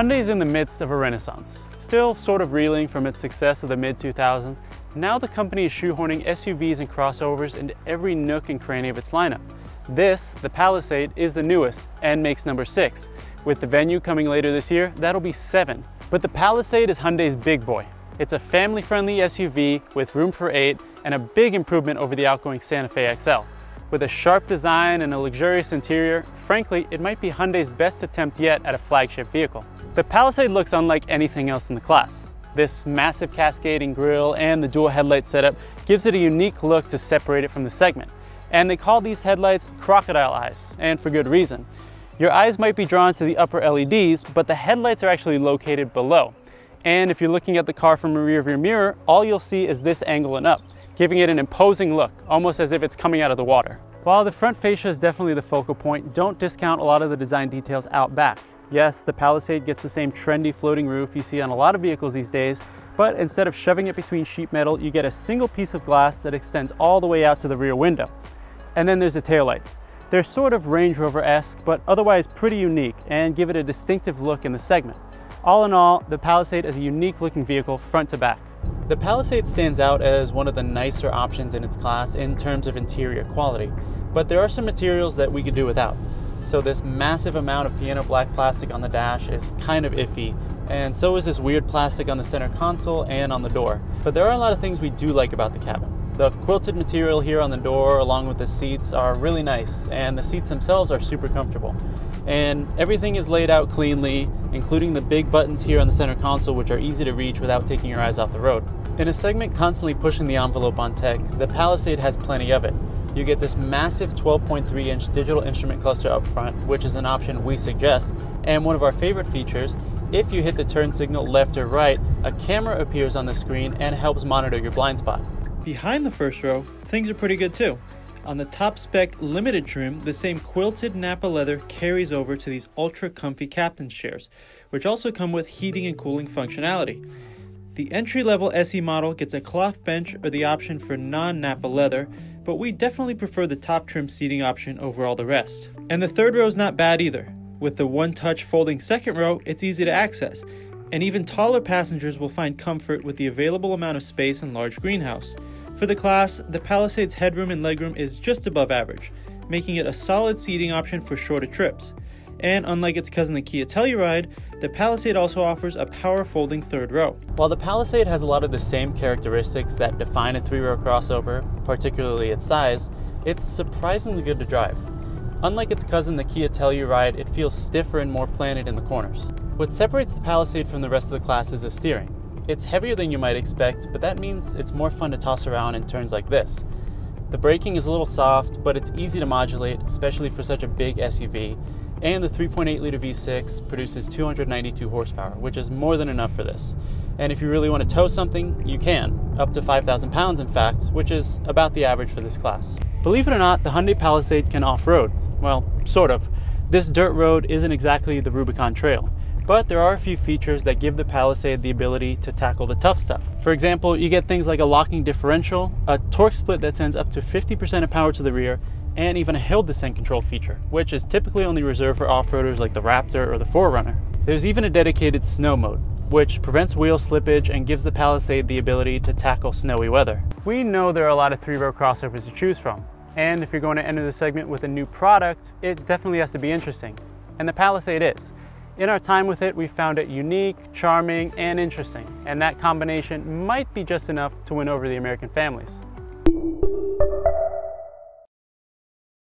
Hyundai is in the midst of a renaissance, still sort of reeling from its success of the mid-2000s. Now the company is shoehorning SUVs and crossovers into every nook and cranny of its lineup. This, the Palisade, is the newest and makes number 6. With the Venue coming later this year, that'll be 7. But the Palisade is Hyundai's big boy. It's a family-friendly SUV with room for 8 and a big improvement over the outgoing Santa Fe XL. With a sharp design and a luxurious interior, frankly, it might be Hyundai's best attempt yet at a flagship vehicle. The Palisade looks unlike anything else in the class. This massive cascading grille and the dual headlight setup gives it a unique look to separate it from the segment. And they call these headlights crocodile eyes, and for good reason. Your eyes might be drawn to the upper LEDs, but the headlights are actually located below. And if you're looking at the car from the rear of your mirror, all you'll see is this angle and up, giving it an imposing look, almost as if it's coming out of the water. While the front fascia is definitely the focal point, don't discount a lot of the design details out back. Yes, the Palisade gets the same trendy floating roof you see on a lot of vehicles these days, but instead of shoving it between sheet metal, you get a single piece of glass that extends all the way out to the rear window. And then there's the taillights. They're sort of Range Rover-esque, but otherwise pretty unique and give it a distinctive look in the segment. All in all, the Palisade is a unique looking vehicle front to back. The Palisade stands out as one of the nicer options in its class in terms of interior quality, but there are some materials that we could do without. So this massive amount of piano black plastic on the dash is kind of iffy, and so is this weird plastic on the center console and on the door. But there are a lot of things we do like about the cabin. The quilted material here on the door along with the seats are really nice, and the seats themselves are super comfortable. And everything is laid out cleanly, including the big buttons here on the center console, which are easy to reach without taking your eyes off the road. In a segment constantly pushing the envelope on tech, the Palisade has plenty of it. You get this massive 12.3-inch digital instrument cluster up front, which is an option we suggest, and one of our favorite features. If you hit the turn signal left or right, a camera appears on the screen and helps monitor your blind spot. Behind the first row, things are pretty good too. On the top spec limited trim, the same quilted Napa leather carries over to these ultra comfy captain's chairs, which also come with heating and cooling functionality. The entry-level SE model gets a cloth bench or the option for non-Napa leather, but we definitely prefer the top trim seating option over all the rest. And the third row is not bad either. With the one-touch folding second row, it's easy to access. And even taller passengers will find comfort with the available amount of space and large greenhouse. For the class, the Palisade's headroom and legroom is just above average, making it a solid seating option for shorter trips. And unlike its cousin the Kia Telluride, the Palisade also offers a power folding third row. While the Palisade has a lot of the same characteristics that define a three-row crossover, particularly its size, it's surprisingly good to drive. Unlike its cousin the Kia Telluride, it feels stiffer and more planted in the corners. What separates the Palisade from the rest of the class is the steering. It's heavier than you might expect, but that means it's more fun to toss around in turns like this. The braking is a little soft, but it's easy to modulate, especially for such a big SUV, and the 3.8-liter V6 produces 292 horsepower, which is more than enough for this. And if you really want to tow something, you can, up to 5,000 pounds in fact, which is about the average for this class. Believe it or not, the Hyundai Palisade can off-road. Well, sort of. This dirt road isn't exactly the Rubicon Trail. But there are a few features that give the Palisade the ability to tackle the tough stuff. For example, you get things like a locking differential, a torque split that sends up to 50% of power to the rear, and even a hill descent control feature, which is typically only reserved for off-roaders like the Raptor or the 4Runner. There's even a dedicated snow mode, which prevents wheel slippage and gives the Palisade the ability to tackle snowy weather. We know there are a lot of three-row crossovers to choose from, and if you're going to enter the segment with a new product, it definitely has to be interesting, and the Palisade is. In our time with it, we found it unique, charming, and interesting, and that combination might be just enough to win over the American families.